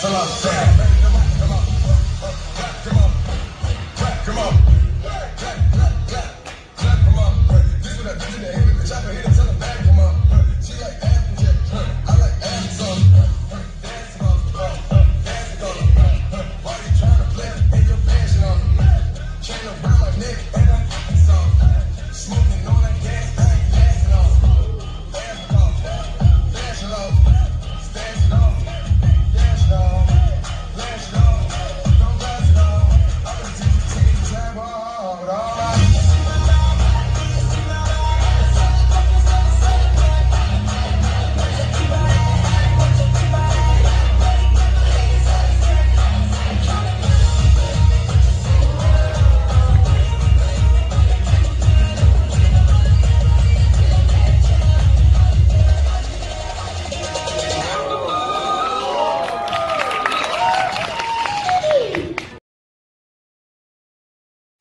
Excellent, sir.